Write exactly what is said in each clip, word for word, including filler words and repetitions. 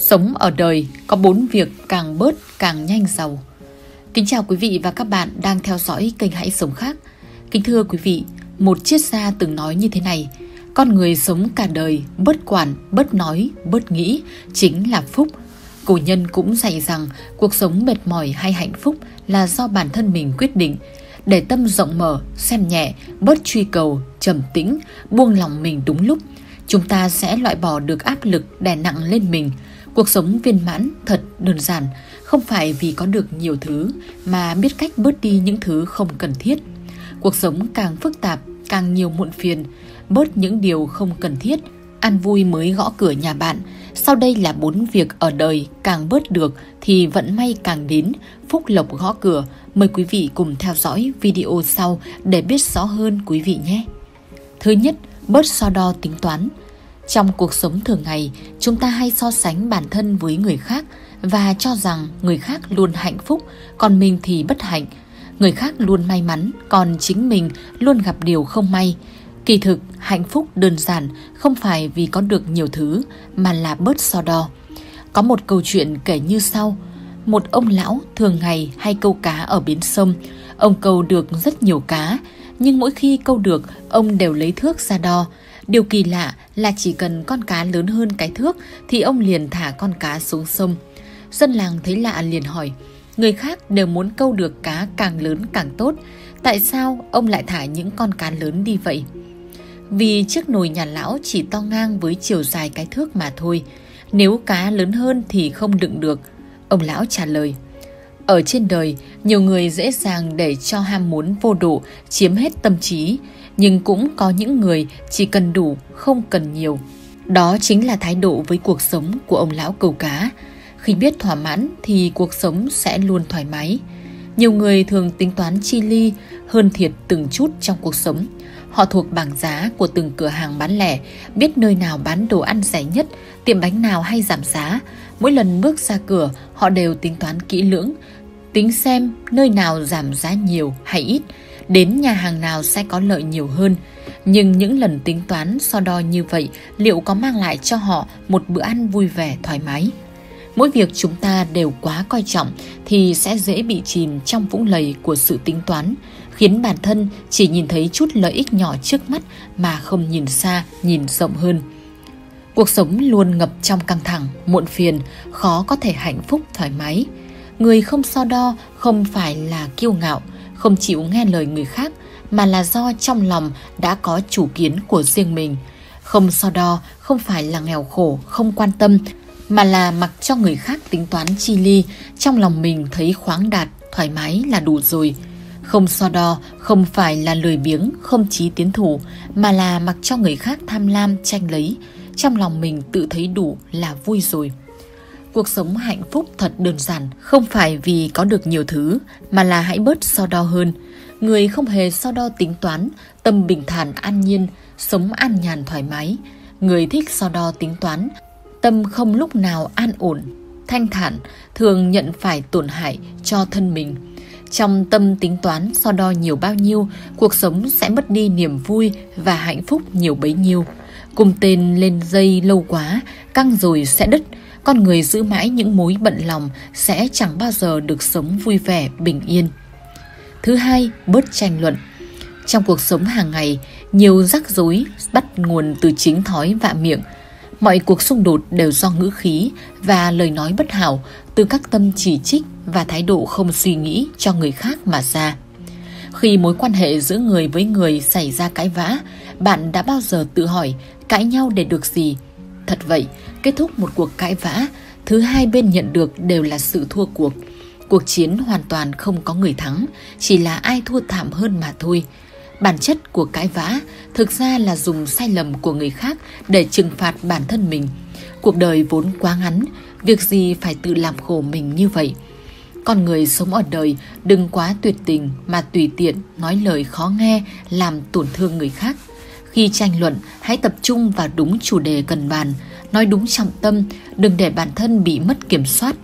Sống ở đời có bốn việc càng bớt càng nhanh giàu. Kính chào quý vị và các bạn đang theo dõi kênh Hãy Sống Khác. Kính thưa quý vị, một triết gia từng nói như thế này: con người sống cả đời bớt quản, bớt nói, bớt nghĩ chính là phúc. Cổ nhân cũng dạy rằng cuộc sống mệt mỏi hay hạnh phúc là do bản thân mình quyết định. Để tâm rộng mở, xem nhẹ, bớt truy cầu, trầm tĩnh, buông lòng mình đúng lúc, chúng ta sẽ loại bỏ được áp lực đè nặng lên mình. Cuộc sống viên mãn thật đơn giản, không phải vì có được nhiều thứ mà biết cách bớt đi những thứ không cần thiết. Cuộc sống càng phức tạp, càng nhiều muộn phiền, bớt những điều không cần thiết, an vui mới gõ cửa nhà bạn. Sau đây là bốn việc ở đời càng bớt được thì vận may càng đến, phúc lộc gõ cửa. Mời quý vị cùng theo dõi video sau để biết rõ hơn quý vị nhé. Thứ nhất, bớt so đo tính toán. Trong cuộc sống thường ngày, chúng ta hay so sánh bản thân với người khác và cho rằng người khác luôn hạnh phúc, còn mình thì bất hạnh. Người khác luôn may mắn, còn chính mình luôn gặp điều không may. Kỳ thực, hạnh phúc đơn giản không phải vì có được nhiều thứ mà là bớt so đo. Có một câu chuyện kể như sau. Một ông lão thường ngày hay câu cá ở bến sông. Ông câu được rất nhiều cá, nhưng mỗi khi câu được, ông đều lấy thước ra đo. Điều kỳ lạ là chỉ cần con cá lớn hơn cái thước thì ông liền thả con cá xuống sông. Dân làng thấy lạ liền hỏi, người khác đều muốn câu được cá càng lớn càng tốt, tại sao ông lại thả những con cá lớn đi vậy? Vì chiếc nồi nhà lão chỉ to ngang với chiều dài cái thước mà thôi, nếu cá lớn hơn thì không đựng được, ông lão trả lời. Ở trên đời, nhiều người dễ dàng để cho ham muốn vô độ chiếm hết tâm trí, nhưng cũng có những người chỉ cần đủ, không cần nhiều. Đó chính là thái độ với cuộc sống của ông lão câu cá. Khi biết thỏa mãn thì cuộc sống sẽ luôn thoải mái. Nhiều người thường tính toán chi ly, hơn thiệt từng chút trong cuộc sống. Họ thuộc bảng giá của từng cửa hàng bán lẻ, biết nơi nào bán đồ ăn rẻ nhất, tiệm bánh nào hay giảm giá. Mỗi lần bước ra cửa, họ đều tính toán kỹ lưỡng, tính xem nơi nào giảm giá nhiều hay ít, đến nhà hàng nào sẽ có lợi nhiều hơn. Nhưng những lần tính toán so đo như vậy liệu có mang lại cho họ một bữa ăn vui vẻ thoải mái? Mỗi việc chúng ta đều quá coi trọng thì sẽ dễ bị chìm trong vũng lầy của sự tính toán, khiến bản thân chỉ nhìn thấy chút lợi ích nhỏ trước mắt mà không nhìn xa, nhìn rộng hơn. Cuộc sống luôn ngập trong căng thẳng, muộn phiền, khó có thể hạnh phúc thoải mái. Người không so đo không phải là kiêu ngạo, không chịu nghe lời người khác, mà là do trong lòng đã có chủ kiến của riêng mình. Không so đo không phải là nghèo khổ, không quan tâm, mà là mặc cho người khác tính toán chi ly, trong lòng mình thấy khoáng đạt, thoải mái là đủ rồi. Không so đo không phải là lười biếng, không chí tiến thủ, mà là mặc cho người khác tham lam, tranh lấy, trong lòng mình tự thấy đủ là vui rồi. Cuộc sống hạnh phúc thật đơn giản, không phải vì có được nhiều thứ, mà là hãy bớt so đo hơn. Người không hề so đo tính toán, tâm bình thản an nhiên, sống an nhàn thoải mái. Người thích so đo tính toán, tâm không lúc nào an ổn, thanh thản, thường nhận phải tổn hại cho thân mình. Trong tâm tính toán so đo nhiều bao nhiêu, cuộc sống sẽ mất đi niềm vui và hạnh phúc nhiều bấy nhiêu. Cùng tên lên dây lâu quá, căng rồi sẽ đứt. Con người giữ mãi những mối bận lòng sẽ chẳng bao giờ được sống vui vẻ, bình yên. Thứ hai, bớt tranh luận. Trong cuộc sống hàng ngày, nhiều rắc rối bắt nguồn từ chính thói vạ miệng. Mọi cuộc xung đột đều do ngữ khí và lời nói bất hảo, từ các tâm chỉ trích và thái độ không suy nghĩ cho người khác mà ra. Khi mối quan hệ giữa người với người xảy ra cãi vã, bạn đã bao giờ tự hỏi cãi nhau để được gì? Thật vậy, kết thúc một cuộc cãi vã, thứ hai bên nhận được đều là sự thua cuộc. Cuộc chiến hoàn toàn không có người thắng, chỉ là ai thua thảm hơn mà thôi. Bản chất của cãi vã thực ra là dùng sai lầm của người khác để trừng phạt bản thân mình. Cuộc đời vốn quá ngắn, việc gì phải tự làm khổ mình như vậy? Con người sống ở đời đừng quá tuyệt tình mà tùy tiện nói lời khó nghe, làm tổn thương người khác. Khi tranh luận, hãy tập trung vào đúng chủ đề cần bàn, nói đúng trọng tâm, đừng để bản thân bị mất kiểm soát.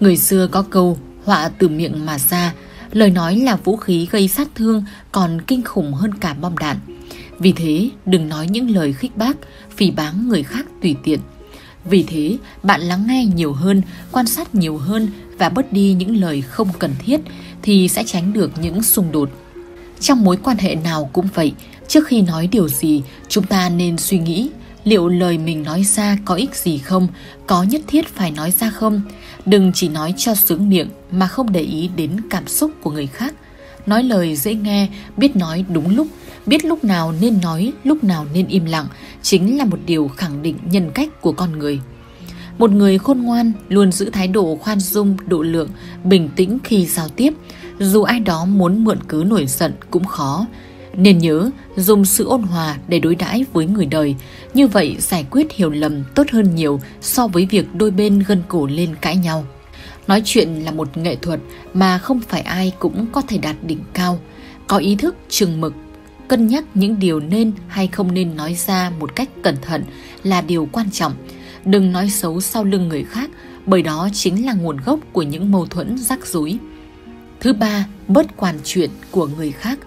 Người xưa có câu họa từ miệng mà ra, lời nói là vũ khí gây sát thương còn kinh khủng hơn cả bom đạn. Vì thế, đừng nói những lời khích bác, phỉ báng người khác tùy tiện. Vì thế, bạn lắng nghe nhiều hơn, quan sát nhiều hơn và bớt đi những lời không cần thiết thì sẽ tránh được những xung đột. Trong mối quan hệ nào cũng vậy, trước khi nói điều gì, chúng ta nên suy nghĩ liệu lời mình nói ra có ích gì không, có nhất thiết phải nói ra không. Đừng chỉ nói cho sướng miệng mà không để ý đến cảm xúc của người khác. Nói lời dễ nghe, biết nói đúng lúc, biết lúc nào nên nói, lúc nào nên im lặng chính là một điều khẳng định nhân cách của con người. Một người khôn ngoan luôn giữ thái độ khoan dung, độ lượng, bình tĩnh khi giao tiếp. Dù ai đó muốn mượn cớ nổi giận cũng khó. Nên nhớ dùng sự ôn hòa để đối đãi với người đời. Như vậy giải quyết hiểu lầm tốt hơn nhiều so với việc đôi bên gân cổ lên cãi nhau. Nói chuyện là một nghệ thuật mà không phải ai cũng có thể đạt đỉnh cao. Có ý thức chừng mực, cân nhắc những điều nên hay không nên nói ra một cách cẩn thận là điều quan trọng. Đừng nói xấu sau lưng người khác, bởi đó chính là nguồn gốc của những mâu thuẫn rắc rối. Thứ ba, bớt quản chuyện của người khác.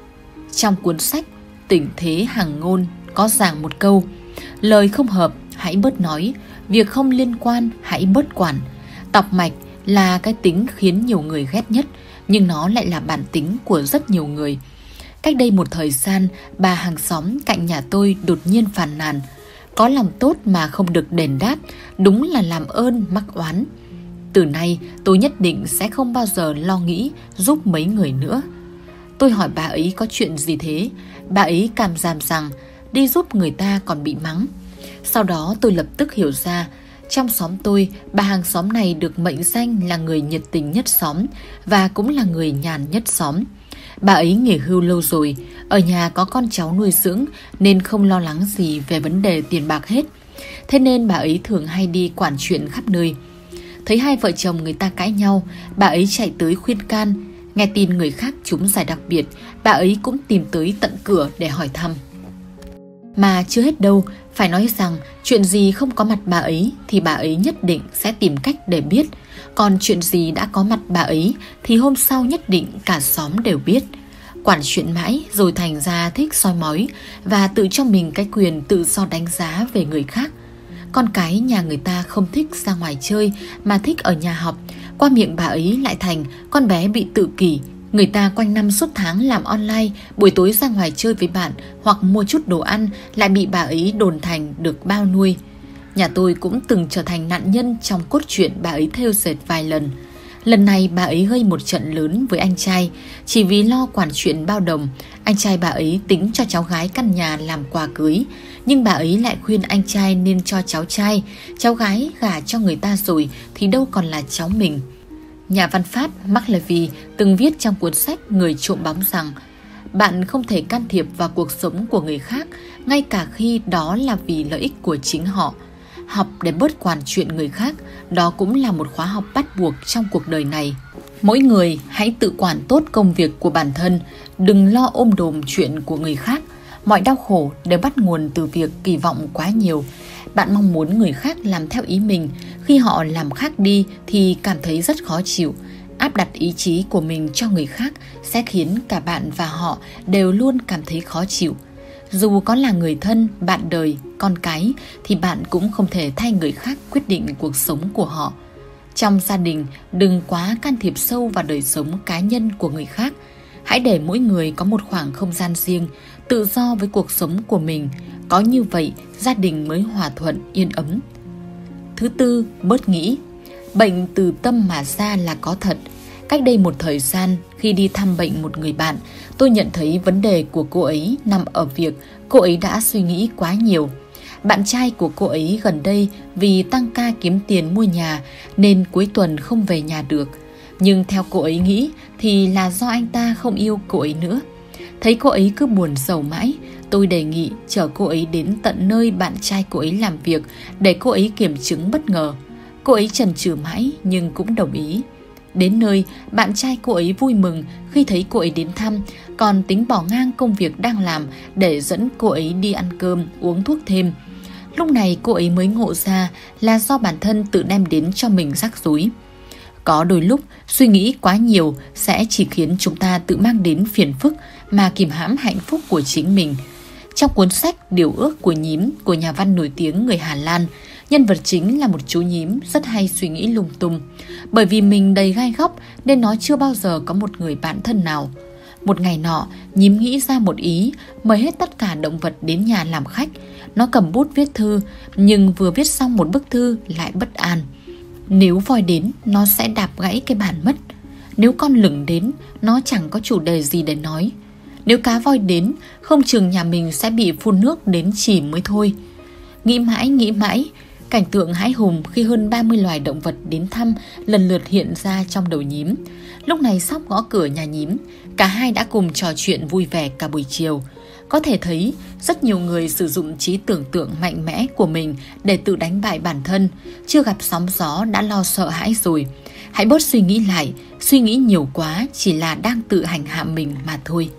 Trong cuốn sách Tỉnh Thế Hàng Ngôn có giảng một câu: lời không hợp hãy bớt nói, việc không liên quan hãy bớt quản. Tọc mạch là cái tính khiến nhiều người ghét nhất, nhưng nó lại là bản tính của rất nhiều người. Cách đây một thời gian, bà hàng xóm cạnh nhà tôi đột nhiên phàn nàn: có lòng tốt mà không được đền đáp, đúng là làm ơn mắc oán. Từ nay tôi nhất định sẽ không bao giờ lo nghĩ giúp mấy người nữa. Tôi hỏi bà ấy có chuyện gì thế, bà ấy cảm giảm rằng đi giúp người ta còn bị mắng. Sau đó tôi lập tức hiểu ra, trong xóm tôi, bà hàng xóm này được mệnh danh là người nhiệt tình nhất xóm và cũng là người nhàn nhất xóm. Bà ấy nghỉ hưu lâu rồi, ở nhà có con cháu nuôi dưỡng nên không lo lắng gì về vấn đề tiền bạc hết. Thế nên bà ấy thường hay đi quản chuyện khắp nơi. Thấy hai vợ chồng người ta cãi nhau, bà ấy chạy tới khuyên can. Nghe tin người khác trúng giải đặc biệt, bà ấy cũng tìm tới tận cửa để hỏi thăm. Mà chưa hết đâu, phải nói rằng chuyện gì không có mặt bà ấy thì bà ấy nhất định sẽ tìm cách để biết. Còn chuyện gì đã có mặt bà ấy thì hôm sau nhất định cả xóm đều biết. Quản chuyện mãi rồi thành ra thích soi mói và tự cho mình cái quyền tự do đánh giá về người khác. Con cái nhà người ta không thích ra ngoài chơi mà thích ở nhà học. Qua miệng bà ấy lại thành con bé bị tự kỷ. Người ta quanh năm suốt tháng làm online, buổi tối ra ngoài chơi với bạn hoặc mua chút đồ ăn lại bị bà ấy đồn thành được bao nuôi. Nhà tôi cũng từng trở thành nạn nhân trong cốt truyện bà ấy thêu dệt vài lần. Lần này bà ấy gây một trận lớn với anh trai, chỉ vì lo quản chuyện bao đồng, anh trai bà ấy tính cho cháu gái căn nhà làm quà cưới. Nhưng bà ấy lại khuyên anh trai nên cho cháu trai, cháu gái gả cho người ta rồi thì đâu còn là cháu mình. Nhà văn Pháp Mark Levy từng viết trong cuốn sách Người trộm bóng rằng bạn không thể can thiệp vào cuộc sống của người khác, ngay cả khi đó là vì lợi ích của chính họ. Học để bớt quản chuyện người khác, đó cũng là một khóa học bắt buộc trong cuộc đời này. Mỗi người hãy tự quản tốt công việc của bản thân, đừng lo ôm đồm chuyện của người khác. Mọi đau khổ đều bắt nguồn từ việc kỳ vọng quá nhiều. Bạn mong muốn người khác làm theo ý mình, khi họ làm khác đi thì cảm thấy rất khó chịu. Áp đặt ý chí của mình cho người khác sẽ khiến cả bạn và họ đều luôn cảm thấy khó chịu. Dù có là người thân, bạn đời, con cái thì bạn cũng không thể thay người khác quyết định cuộc sống của họ. Trong gia đình, đừng quá can thiệp sâu vào đời sống cá nhân của người khác. Hãy để mỗi người có một khoảng không gian riêng, tự do với cuộc sống của mình. Có như vậy, gia đình mới hòa thuận, yên ấm. Thứ tư, bớt nghĩ. Bệnh từ tâm mà ra là có thật. Cách đây một thời gian, khi đi thăm bệnh một người bạn, tôi nhận thấy vấn đề của cô ấy nằm ở việc cô ấy đã suy nghĩ quá nhiều. Bạn trai của cô ấy gần đây vì tăng ca kiếm tiền mua nhà nên cuối tuần không về nhà được. Nhưng theo cô ấy nghĩ thì là do anh ta không yêu cô ấy nữa. Thấy cô ấy cứ buồn rầu mãi, tôi đề nghị chở cô ấy đến tận nơi bạn trai cô ấy làm việc để cô ấy kiểm chứng bất ngờ. Cô ấy chần chừ mãi nhưng cũng đồng ý. Đến nơi, bạn trai cô ấy vui mừng khi thấy cô ấy đến thăm, còn tính bỏ ngang công việc đang làm để dẫn cô ấy đi ăn cơm, uống thuốc thêm. Lúc này cô ấy mới ngộ ra là do bản thân tự đem đến cho mình rắc rối. Có đôi lúc, suy nghĩ quá nhiều sẽ chỉ khiến chúng ta tự mang đến phiền phức mà kìm hãm hạnh phúc của chính mình. Trong cuốn sách Điều ước của nhím của nhà văn nổi tiếng người Hà Lan, Nhân vật chính là một chú nhím rất hay suy nghĩ lung tung. Bởi vì mình đầy gai góc nên nó chưa bao giờ có một người bạn thân nào. Một ngày nọ, nhím nghĩ ra một ý, mời hết tất cả động vật đến nhà làm khách. Nó cầm bút viết thư, nhưng vừa viết xong một bức thư lại bất an. Nếu voi đến, nó sẽ đạp gãy cái bàn mất. Nếu con lửng đến, nó chẳng có chủ đề gì để nói. Nếu cá voi đến, không chừng nhà mình sẽ bị phun nước đến chỉ mới thôi. Nghĩ mãi, nghĩ mãi, cảnh tượng hãi hùng khi hơn ba mươi loài động vật đến thăm lần lượt hiện ra trong đầu nhím. Lúc này sóc gõ cửa nhà nhím, cả hai đã cùng trò chuyện vui vẻ cả buổi chiều. Có thể thấy, rất nhiều người sử dụng trí tưởng tượng mạnh mẽ của mình để tự đánh bại bản thân, chưa gặp sóng gió đã lo sợ hãi rồi. Hãy bớt suy nghĩ lại, suy nghĩ nhiều quá chỉ là đang tự hành hạ mình mà thôi.